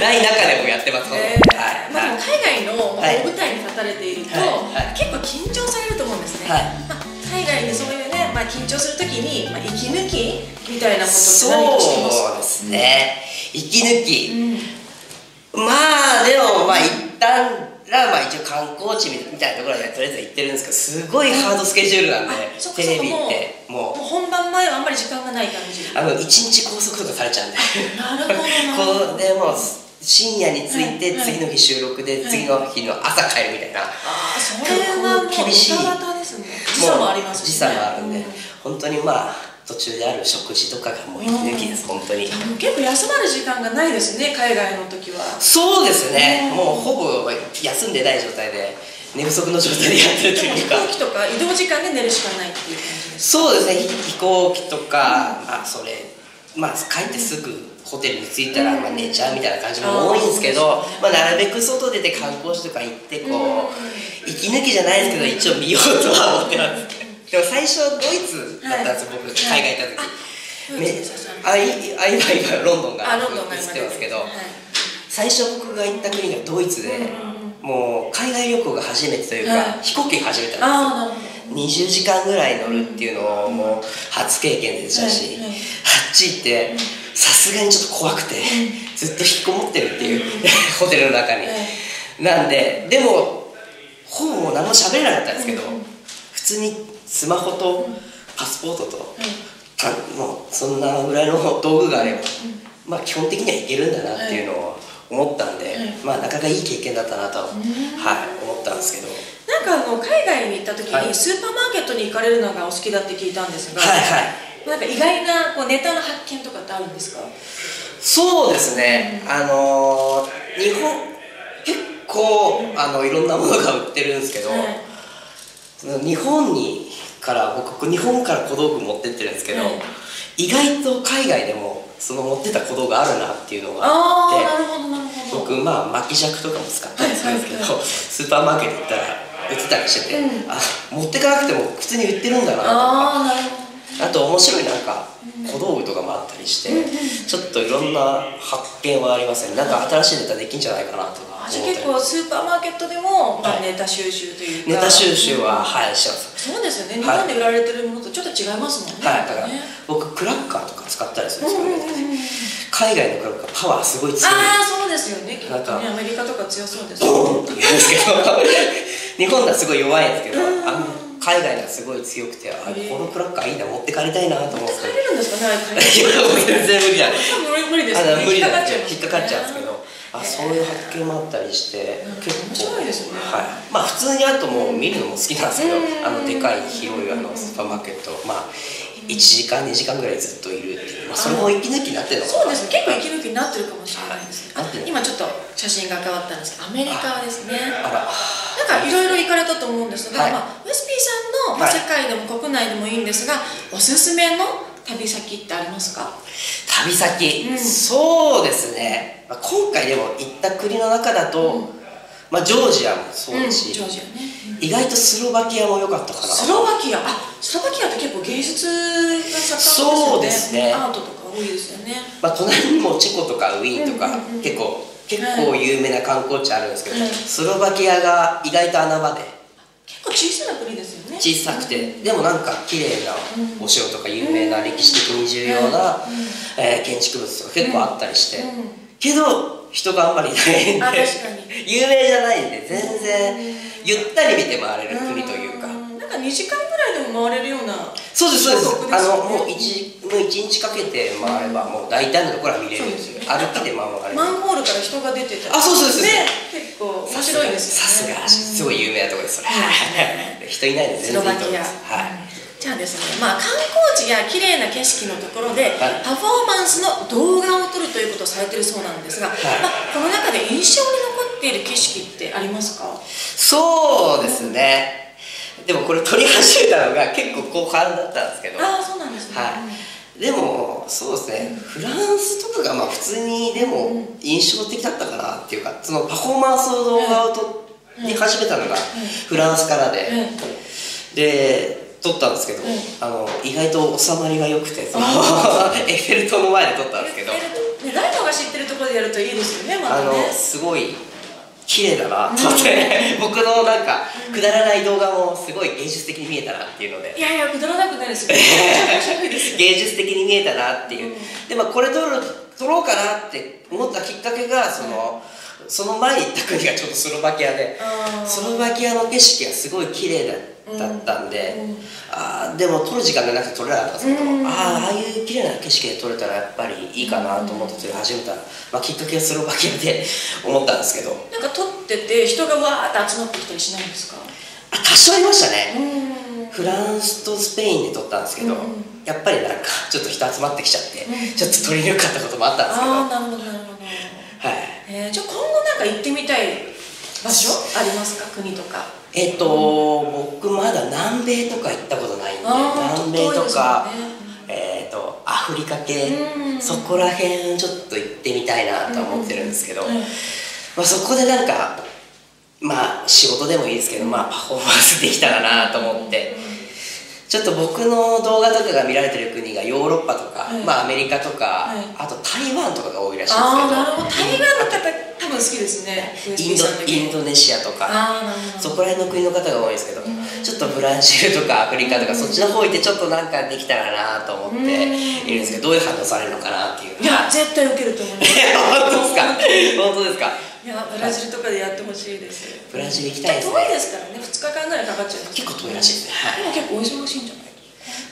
ない中でもやってますので、まあでも海外の大舞台に立たれていると結構緊張されると思うんですね。海外でそういうね、緊張するときに息抜きみたいなことって何かしてます？そうですね、息抜き、まあでも一旦一応観光地みたいなところでとりあえず行ってるんですけど、すごいハードスケジュールなんで、テレビってもう本番前はあんまり時間がない感じ、一日拘束とかされちゃうんで、なるほどな。でも深夜に着いて次の日収録で次の日の朝帰るみたいな、それはもう厳しい、時差もありますし、時差もあるんで、本当にまあ途中である食事とかがもう息抜きです、本当に。結構休まる時間がないですね、海外の時は。そうですね、もうほぼ休んでない状態で、寝不足の状態でやってるというか。飛行機とか移動時間で寝るしかないっていう感じですか？そうですね、飛行機とか、帰ってすぐホテルに着いたら寝ちゃうみたいな感じも多いんですけど、なるべく外出て観光地とか行って、こう、息抜きじゃないですけど、一応見ようとは思ってます。でも最初ドイツだったんですよ、僕海外行った時、今ロンドンが映ってますけど、最初僕が行った国がドイツで、もう海外旅行が初めてというか飛行機が初めてなんですよ。20時間ぐらい乗るっていうのをもう初経験でしたし、あっち行ってさすがにちょっと怖くてずっと引きこもってるっていう、ホテルの中に。なんで、でもほぼ何も喋れなかったんですけど、普通にスマホとパスポートと、そんなぐらいの道具があれば、基本的にはいけるんだなっていうのを思ったんで、なかなかいい経験だったなとは思ったんですけど、なんか海外に行った時にスーパーマーケットに行かれるのがお好きだって聞いたんですが、なんか意外なネタの発見とかってあるんですか？そうですね、日本結構いろんなものが売ってるんですけど、日本から小道具持ってってるんですけど、意外と海外でもその持ってた小道具あるなっていうのがあって、僕巻き尺とかも使ったりするんですけど、スーパーマーケット行ったら売ってたりしてて、持ってかなくても普通に売ってるんだなとか、あと面白いなんか小道具とかもあったりして、ちょっといろんな発見はありますね。なんか新しいネタできんじゃないかなとか。じゃあ結構スーパーマーケットでもネタ収集というか、ネタ収集はしてます。そうですよね、日本で売られてるものとちょっと違いますもんね。だから僕クラッカーとか使ったりするんですけど、海外のクラッカーパワーすごい強い。そうですよね、結構ね、アメリカとか強そうですよね。日本ではすごい弱いんですけど、海外ではすごい強くて、このクラッカーいいな、持って帰りたいなと思って。持って帰れるんですかね、全然無理だ。無理ですね、無理だ、引っかかっちゃうんですけど、そういう発見もあったりして、結構面白いですね。普通にあともう見るのも好きなんですけど、でかい広いスーパーマーケット、1時間2時間ぐらいずっといるっていう、それも息抜きになってるのかな。そうですね、結構息抜きになってるかもしれないですね。今ちょっと写真が変わったんですけど、アメリカですね、なんかいろいろ行かれたと思うんですが、ウエス P さんの世界でも国内でもいいんですが、おすすめの旅先ってありますか？旅先、そうですね、今回でも行った国の中だと、ジョージアもそうだし、意外とスロバキアも良かったかな。スロバキア、スロバキアって結構芸術が盛んですよね。アートとか多いですよね。隣にもチェコとかウィーンとか結構有名な観光地あるんですけど、スロバキアが意外と穴場で、結構小さな国ですよね。小さくて、でもなんか綺麗なお城とか有名な歴史的に重要な建築物とか結構あったりして、けど人があんまりいないんで、有名じゃないんで、全然ゆったり見て回れる国というか、なんか2時間ぐらいでも回れるような。そうです、そうです、もう1日かけて回ればもう大体のところは見れるんですよ。歩きで回れる。マンホールから人が出てたり、そうね、結構面白いですよね。さすがすごい有名なところです、それ。人いないんで全然いいと思います。じゃあですね、観光地や綺麗な景色のところでパフォーマンスの動画を撮るということをされてるそうなんですが、この中で印象に残っている景色ってありますか？そうですね、でもこれ撮り始めたのが結構後半だったんですけど、そうなんですね、でもそうですね、フランスとかが普通にでも印象的だったかなっていうか、そのパフォーマンスの動画を撮り始めたのがフランスからで、撮ったんですけど、意外と収まりが良くて、エッフェル塔の前で撮ったんですけど、ライトが知ってるところでやるといいですよね、またね。すごい綺麗だなと思って、僕のなんか、くだらない動画もすごい芸術的に見えたなっていうので、いやいや、くだらなくないですよ、芸術的に見えたなっていう、でまあ、これ撮ろうかなって思ったきっかけが、その前に行った国がちょっとスロバキアで、スロバキアの景色がすごい綺麗だったんで、あでも撮る時間がなくて撮れなかったんですけど、ああいう綺麗な景色で撮れたらやっぱりいいかなと思って撮り始めたら、まあ、きっかけはスロバキアで思ったんですけど、なんか撮ってて人がわーって集まってきたりしないんですか？あ、多少いましたね。フランスとスペインで撮ったんですけど、やっぱりなんかちょっと人集まってきちゃって、ちょっと撮りにくかったこともあったんですけど。あ、なるほどなるほど。はい。じゃあ今後なんか行ってみたい場所ありますか？国とか。僕まだ南米とか行ったことないんで、南米とか、アフリカ系、そこら辺ちょっと行ってみたいなと思ってるんですけど、まあそこでなんか。まあ仕事でもいいですけど、まあ、パフォーマンスできたらなと思って、ちょっと僕の動画とかが見られてる国がヨーロッパとか、まあ、アメリカとか、あと台湾とかが多いらしいですけど、台湾の方多分好きですね。インドネシアとかそこら辺の国の方が多いんですけど、ちょっとブラジルとかアフリカとかそっちの方行ってちょっとなんかできたらなと思っているんですけど、どういう反応されるのかなっていう。いや絶対ウケると思います。本当ですか？いやブラジルとかでやってほしいです。ブラジル行きたいですね。遠いですからね、2日間ぐらいかかっちゃう。結構遠いらしいですね。今結構お忙しいんじゃない？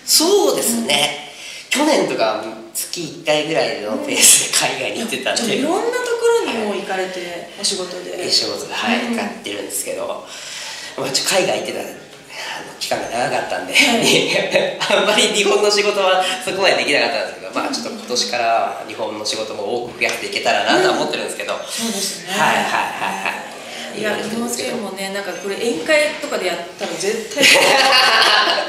そうですね、去年とか月1回ぐらいのペースで海外に行ってたんで、いろんなところにも行かれて、お仕事で行かってるんですけど、海外行ってた期間が長かったんであんまり日本の仕事はそこまでできなかったんですけど、まあちょっと今年からは日本の仕事も多く増やしていけたらなと思ってるんですけど、そうですね。はいはいはいはい。いや日本人もね、なんかこれ宴会とかでやったら絶対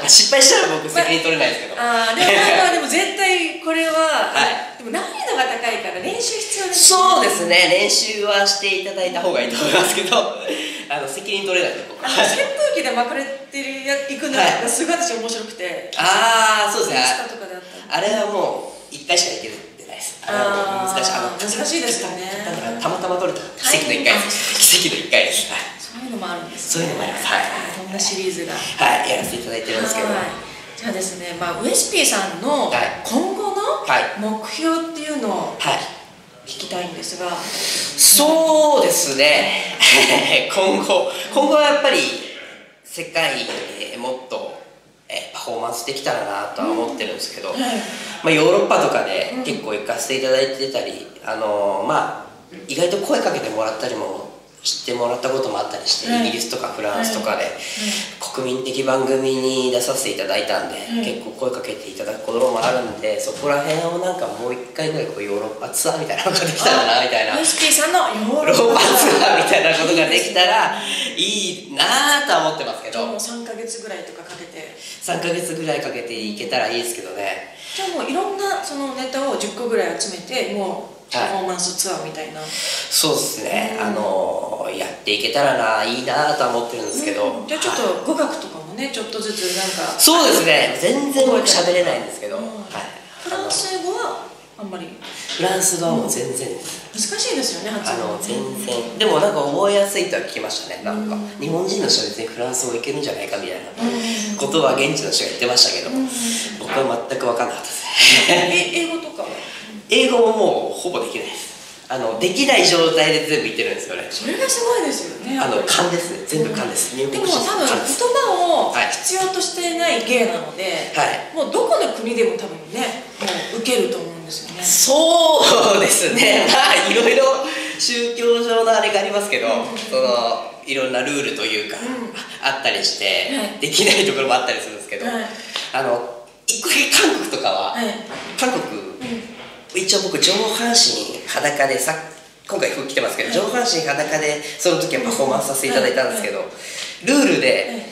失敗したら僕責任取れないですけど、ああでもなんかでも絶対これは、でも難易度が高いから練習必要ですね。そうですね、練習はしていただいた方がいいと思いますけど、責任取れないとこ。扇風機で巻かれてる行くのがすごい私面白くて。ああそうですね。あれはもう1回しか行けるってないです。難しいですよね。たまたま取れた奇跡の1回です。奇跡の1回です。そういうのもあるんです。そういうのもあります。はい。いろんなシリーズがやらせていただいてるんですけど。じゃあですね、まあウエス P さんの今後の目標っていうのを。聞きたいんですが、そうですね今後はやっぱり世界でもっとパフォーマンスできたらなとは思ってるんですけど、まあヨーロッパとかで結構行かせていただいてたり、まあ意外と声かけてもらったりもしてもらったこともあったりして、イギリスとかフランスとかで国民的番組に出させていただいたんで、結構声かけていただくこともあるんで、そこら辺をなんかもう1回ぐらいこうヨーロッパツアーみたいなのができたらなみたいな、ウエス P さんのヨーロッパツアーみたいなことができたらいいなとは思ってますけど、もう3ヶ月ぐらいとかかけて、3ヶ月ぐらいかけていけたらいいですけどね。じゃあもういろんなそのネタを10個ぐらい集めて、もうパフォーマンスツアーみたいな、そうですね、やっていけたらないいなとは思ってるんですけど、じゃあちょっと語学とかもねちょっとずつなんか、そうですね、全然僕喋れないんですけど、フランス語はあんまり、フランス語はもう全然難しいですよね、発音全然。でもなんか覚えやすいとは聞きましたね。なんか日本人の人は別にフランス語いけるんじゃないかみたいなことは現地の人が言ってましたけど、僕は全く分かんなかったですね。英語とかは、英語ももうほぼできないです。できない状態で全部言ってるんですよね。それがすごいですよね。勘ですね、全部勘です。でも多分言葉を必要としていない芸なので、もうどこの国でも多分ね受けると思うんですよね。そうですね、まあいろいろ宗教上のあれがありますけど、いろんなルールというかあったりしてできないところもあったりするんですけど、一個だけ韓国とかは、韓国一応僕上半身裸で、今回服着てますけど、上半身裸でその時はパフォーマンスさせていただいたんですけど、ルールで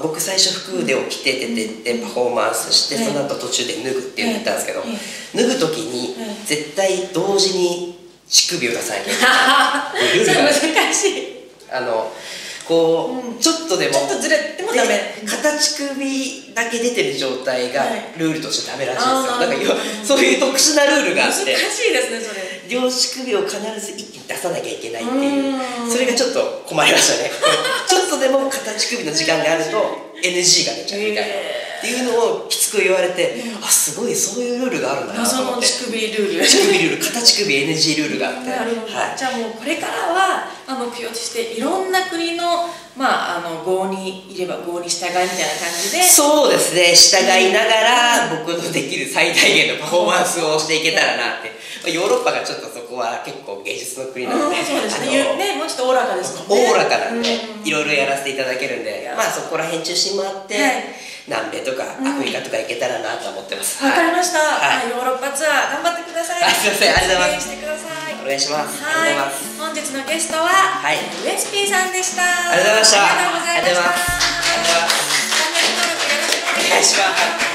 僕最初服で着ててパフォーマンスして、その後途中で脱ぐって言ったんですけど、脱ぐ時に絶対同時に乳首を出さなきゃいけない。それ難しい。こうちょっとでもちょっとずれてもダメ、片乳首だけ出てる状態がルールとしてダメらしいんですよ。なんかそういう特殊なルールがあって、難しいですねそれ。両乳首を必ず一気に出さなきゃいけないっていう、それがちょっと困りましたねちょっとでも片乳首の時間があると NG が出ちゃうみたいな、っていうのをきつく言われて、あ、すごいそういうルールがあるんだなと思って、その乳首ルール、片乳首 NG ルールがあって、じゃあもうこれからは目標としていろんな国の郷にいれば郷に従いみたいな感じで、そうですね、従いながら僕のできる最大限のパフォーマンスをしていけたらなって。ヨーロッパがちょっとそこは結構芸術の国なので、もうちょっとおおらかですもんね、おおらかなんでいろいろやらせていただけるんで、まあそこら辺中心もあって南米とかアフリカとか行けたらなと思ってます。わかりました。ヨーロッパツアー頑張ってください。すいません、ありがとうございます。お願いします。本日のゲストはウエスピーさんでした。ありがとうございました。チャンネル登録よろしくお願いします。